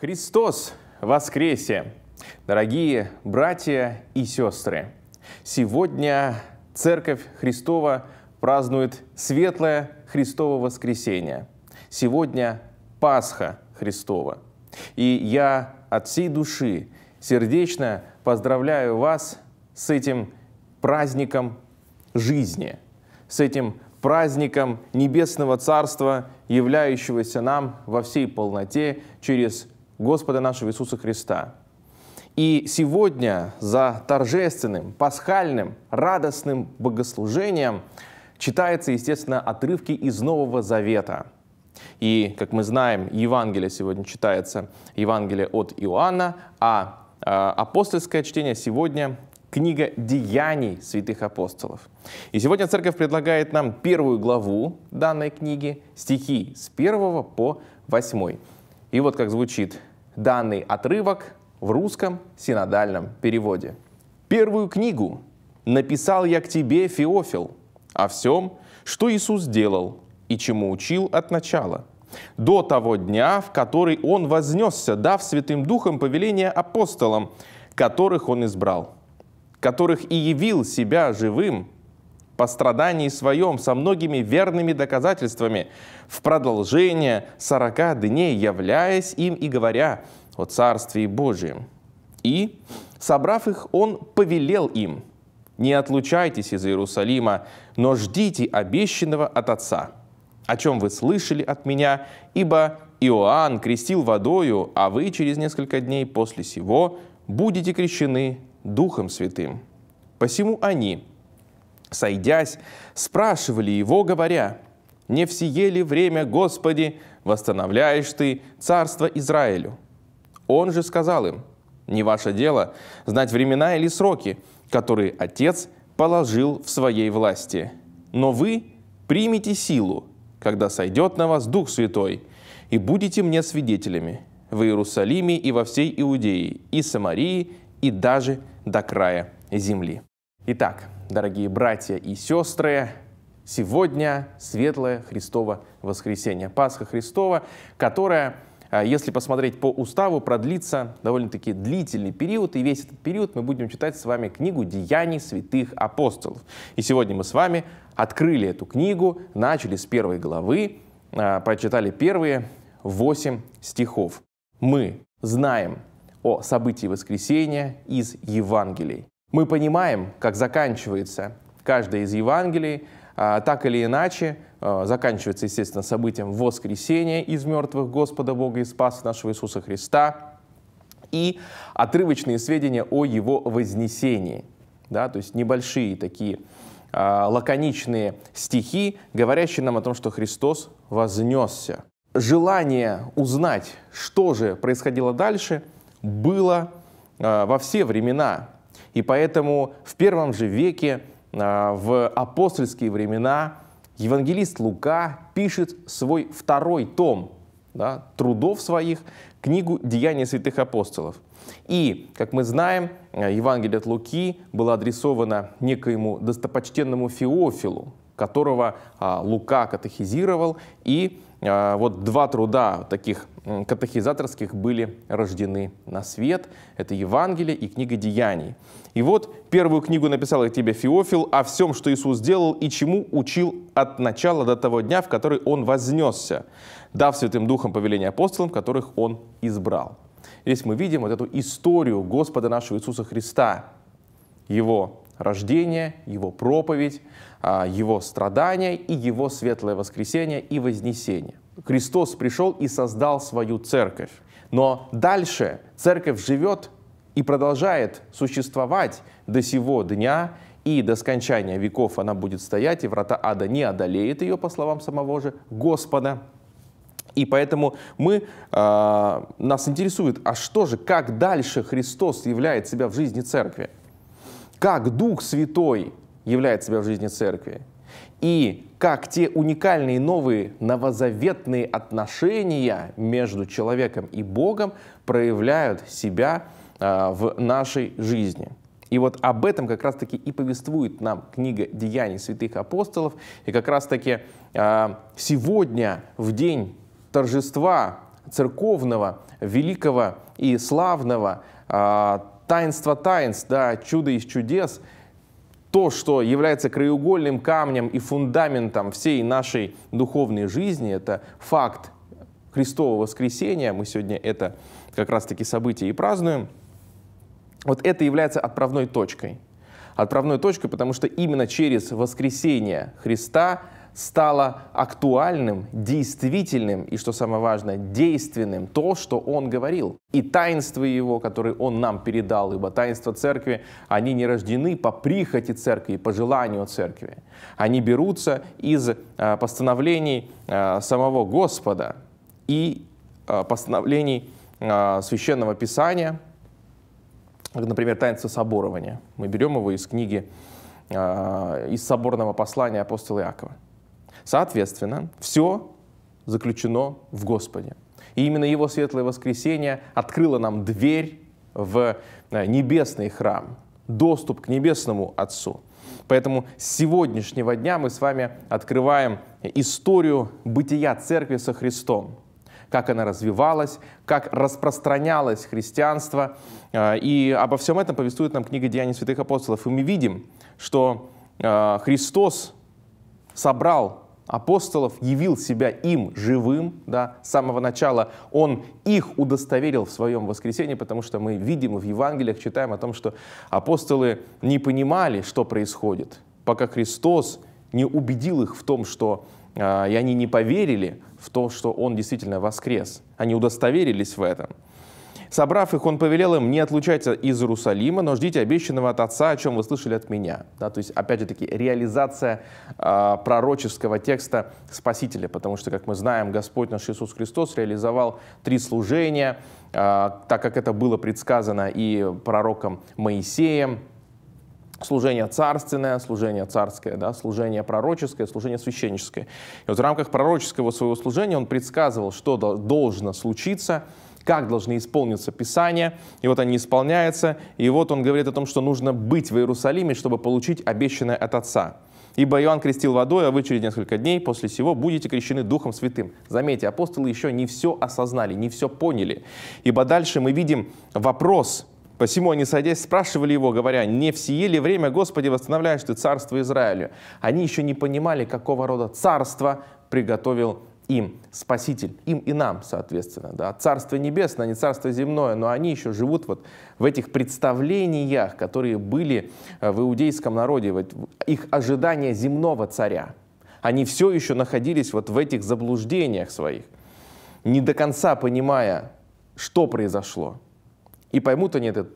Христос воскресе! Дорогие братья и сестры, сегодня Церковь Христова празднует светлое Христово воскресение. Сегодня Пасха Христова. И я от всей души сердечно поздравляю вас с этим праздником жизни, с этим праздником Небесного Царства, являющегося нам во всей полноте через Господа нашего Иисуса Христа. И сегодня за торжественным, пасхальным, радостным богослужением читаются, естественно, отрывки из Нового Завета. И, как мы знаем, Евангелие сегодня читается, Евангелие от Иоанна, а апостольское чтение сегодня — книга «Деяний святых апостолов». И сегодня Церковь предлагает нам первую главу данной книги, стихи с 1 по 8. И вот как звучит данный отрывок в русском синодальном переводе. «Первую книгу написал я к тебе, Феофил, о всем, что Иисус делал и чему учил от начала, до того дня, в который Он вознесся, дав Святым Духом повеление апостолам, которых Он избрал, которых и явил себя живым по страдании Своем со многими верными доказательствами, в продолжение 40 дней, являясь им и говоря о Царствии Божьем. И, собрав их, Он повелел им: не отлучайтесь из Иерусалима, но ждите обещанного от Отца, о чем вы слышали от Меня, ибо Иоанн крестил водою, а вы через несколько дней после сего будете крещены Духом Святым. Посему они, сойдясь, спрашивали Его, говоря: не в сие ли время, Господи, восстановляешь Ты царство Израилю? Он же сказал им: не ваше дело знать времена или сроки, которые Отец положил в Своей власти. Но вы примите силу, когда сойдет на вас Дух Святой, и будете Мне свидетелями в Иерусалиме и во всей Иудее, и Самарии, и даже до края земли». Итак, дорогие братья и сестры, сегодня светлое Христово воскресение, Пасха Христова, которая, если посмотреть по уставу, продлится довольно-таки длительный период, и весь этот период мы будем читать с вами книгу «Деяний святых апостолов». И сегодня мы с вами открыли эту книгу, начали с первой главы, прочитали первые 8 стихов. Мы знаем о событии воскресения из Евангелий. Мы понимаем, как заканчивается каждое из Евангелий, так или иначе, заканчивается, естественно, событием воскресения из мертвых Господа Бога и Спаса нашего Иисуса Христа и отрывочные сведения о Его вознесении. Да, то есть небольшие такие лаконичные стихи, говорящие нам о том, что Христос вознесся. Желание узнать, что же происходило дальше, было во все времена. И поэтому в первом же веке, в апостольские времена, евангелист Лука пишет свой второй том, да, трудов своих, книгу «Деяния святых апостолов». И, как мы знаем, Евангелие от Луки было адресовано некоему достопочтенному Феофилу, которого Лука катехизировал, и вот 2 труда таких катехизаторских были рождены на свет. Это Евангелие и книга «Деяний». И вот первую книгу написал я тебе, Феофил, о всем, что Иисус делал и чему учил от начала до того дня, в который Он вознесся, дав Святым Духом повеление апостолам, которых Он избрал. Здесь мы видим вот эту историю Господа нашего Иисуса Христа, Его рождение, Его проповедь, Его страдания и Его светлое воскресение и вознесение. Христос пришел и создал свою церковь. Но дальше церковь живет и продолжает существовать до сего дня, и до скончания веков она будет стоять, и врата ада не одолеет ее, по словам самого же Господа. И поэтому нас интересует, а что же, как дальше Христос являет себя в жизни церкви? Как Дух Святой являет себя в жизни Церкви. и как те уникальные новые новозаветные отношения между человеком и Богом проявляют себя в нашей жизни. И вот об этом как раз-таки и повествует нам книга «Деяний святых апостолов». И как раз-таки сегодня, в день торжества церковного, великого и славного, таинства таинств, да, чудо из чудес, то, что является краеугольным камнем и фундаментом всей нашей духовной жизни, это факт Христового воскресения. Мы сегодня это как раз-таки событие и празднуем. Вот это является отправной точкой. Отправной точкой, потому что именно через воскресение Христа стало актуальным, действительным и, что самое важное, действенным то, что Он говорил. И таинства Его, которые Он нам передал, ибо таинства Церкви, они не рождены по прихоти Церкви, по желанию Церкви. Они берутся из постановлений самого Господа и постановлений Священного Писания, например, таинство соборования. Мы берем его из книги, из соборного послания апостола Иакова. Соответственно, все заключено в Господе. И именно Его светлое воскресение открыло нам дверь в небесный храм, доступ к небесному Отцу. Поэтому с сегодняшнего дня мы с вами открываем историю бытия Церкви со Христом. Как она развивалась, как распространялось христианство. И обо всем этом повествует нам книга «Деяний святых апостолов». И мы видим, что Христос собрал апостолов, явил себя им живым, да, с самого начала. Он их удостоверил в своем воскресении, потому что мы видим в Евангелиях, читаем о том, что апостолы не понимали, что происходит, пока Христос не убедил их в том, что... И они не поверили в то, что Он действительно воскрес. Они удостоверились в этом. Собрав их, Он повелел им: не отлучаться из Иерусалима, но ждите обещанного от Отца, о чем вы слышали от Меня. Да, то есть, опять же таки, реализация пророческого текста Спасителя, потому что, как мы знаем, Господь наш Иисус Христос реализовал 3 служения, так как это было предсказано и пророком Моисеем. Служение царственное, служение царское, да, служение пророческое, служение священническое. И вот в рамках пророческого своего служения Он предсказывал, что должно случиться, как должны исполниться Писания. И вот они исполняются. И вот Он говорит о том, что нужно быть в Иерусалиме, чтобы получить обещанное от Отца. «Ибо Иоанн крестил водой, а вы через несколько дней после сего будете крещены Духом Святым». Заметьте, апостолы еще не все осознали, не все поняли. Ибо дальше мы видим вопрос. «Посему они, садясь, спрашивали Его, говоря: не в сие ли время, Господи, восстанавливаешь Ты царство Израилю?» Они еще не понимали, какого рода царство приготовил им Спаситель, им и нам, соответственно. Да? Царство небесное, не царство земное, но они еще живут вот в этих представлениях, которые были в иудейском народе, вот их ожидание земного царя. Они все еще находились вот в этих заблуждениях своих, не до конца понимая, что произошло. И поймут они это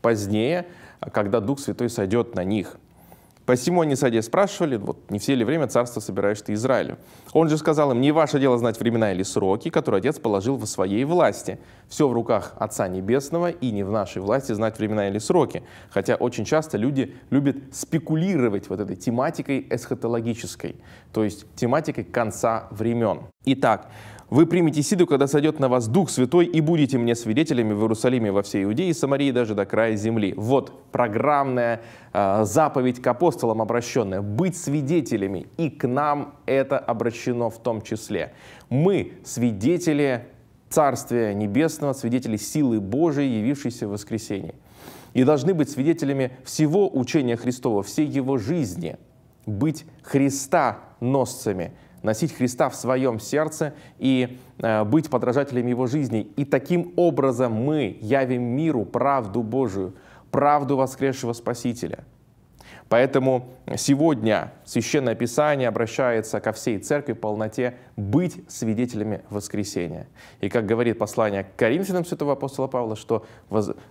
позднее, когда Дух Святой сойдет на них. «Посему они, садясь, спрашивали: вот, не все ли время царство собираешь Ты Израилю?» Он же сказал им: «Не ваше дело знать времена или сроки, которые Отец положил во Своей власти». Все в руках Отца Небесного, и не в нашей власти знать времена или сроки. Хотя очень часто люди любят спекулировать вот этой тематикой эсхатологической, то есть тематикой конца времен. Итак, «Вы примете сиду, когда сойдет на вас Дух Святой, и будете Мне свидетелями в Иерусалиме, во всей Иудее и Самарии, даже до края земли». Вот программная заповедь к апостолам обращенная. Быть свидетелями. И к нам это обращено в том числе. Мы свидетели Царствия Небесного, свидетели силы Божией, явившейся в воскресении. И должны быть свидетелями всего учения Христова, всей Его жизни. Быть христоносцами. Носить Христа в своем сердце и быть подражателями Его жизни. И таким образом мы явим миру правду Божию, правду воскресшего Спасителя. Поэтому сегодня Священное Писание обращается ко всей Церкви в полноте быть свидетелями воскресения. И как говорит послание к Коринфянам святого апостола Павла, что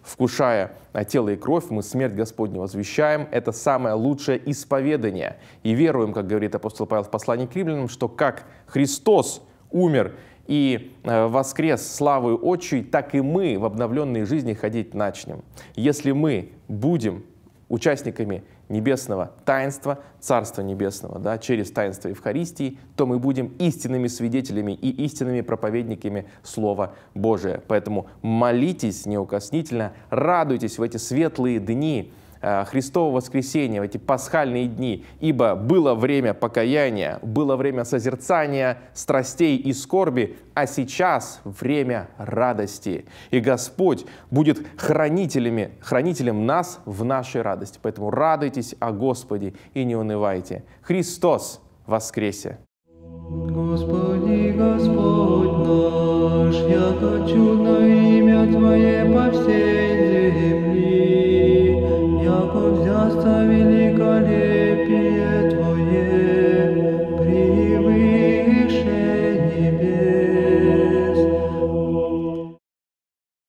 вкушая тело и кровь, мы смерть Господню возвещаем. Это самое лучшее исповедание. И веруем, как говорит апостол Павел в послании к Римлянам, что как Христос умер и воскрес славою Отчей, так и мы в обновленной жизни ходить начнем. Если мы будем участниками небесного таинства, Царства Небесного, да, через таинство Евхаристии, то мы будем истинными свидетелями и истинными проповедниками Слова Божия. Поэтому молитесь неукоснительно, радуйтесь в эти светлые дни Христово воскресения, в эти пасхальные дни, ибо было время покаяния, было время созерцания страстей и скорби, а сейчас время радости. И Господь будет хранителем нас в нашей радости. Поэтому радуйтесь о Господе и не унывайте. Христос воскресе! Господи, Господь наш, я хочу на имя Твое по всей